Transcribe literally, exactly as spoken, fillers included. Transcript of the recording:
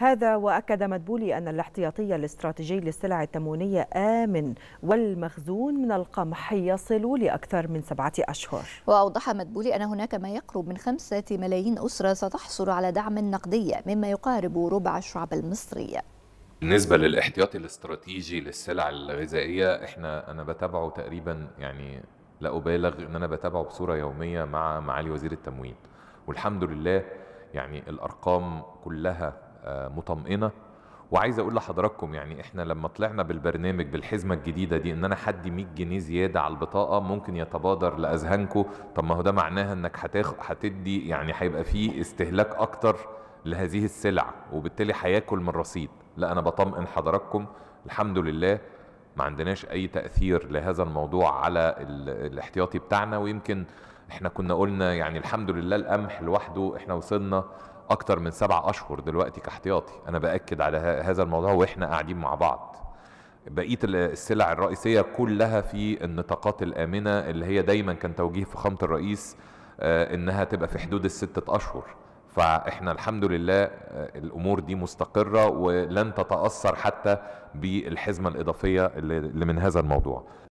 هذا وأكد مدبولي أن الاحتياطي الاستراتيجي للسلع التموينية آمن، والمخزون من القمح يصل لأكثر من سبعة أشهر. وأوضح مدبولي أن هناك ما يقرب من خمسة ملايين أسرة ستحصل على دعم نقدي، مما يقارب ربع الشعب المصري. بالنسبة للاحتياطي الاستراتيجي للسلع الغذائية، احنا أنا بتابعه تقريبا، يعني لا أبالغ إن أنا بتابعه بصورة يومية مع معالي وزير التموين، والحمد لله يعني الأرقام كلها مطمئنة. وعايز أقول لحضراتكم يعني إحنا لما طلعنا بالبرنامج بالحزمة الجديدة دي إن أنا حدي مية جنيه زيادة على البطاقة، ممكن يتبادر لأذهانكم طب ما هو ده معناها إنك هتدي، يعني هيبقى فيه استهلاك أكتر لهذه السلع وبالتالي هياكل من رصيد. لا، أنا بطمئن حضراتكم الحمد لله ما عندناش أي تأثير لهذا الموضوع على الاحتياطي بتاعنا. ويمكن إحنا كنا قلنا يعني الحمد لله القمح لوحده إحنا وصلنا أكتر من سبع أشهر دلوقتي كاحتياطي، أنا بأكد على هذا الموضوع وإحنا قاعدين مع بعض. بقية السلع الرئيسية كلها في النطاقات الآمنة اللي هي دايما كان توجيه فخامة الرئيس إنها تبقى في حدود الستة أشهر، فإحنا الحمد لله الأمور دي مستقرة ولن تتأثر حتى بالحزمة الإضافية اللي من هذا الموضوع.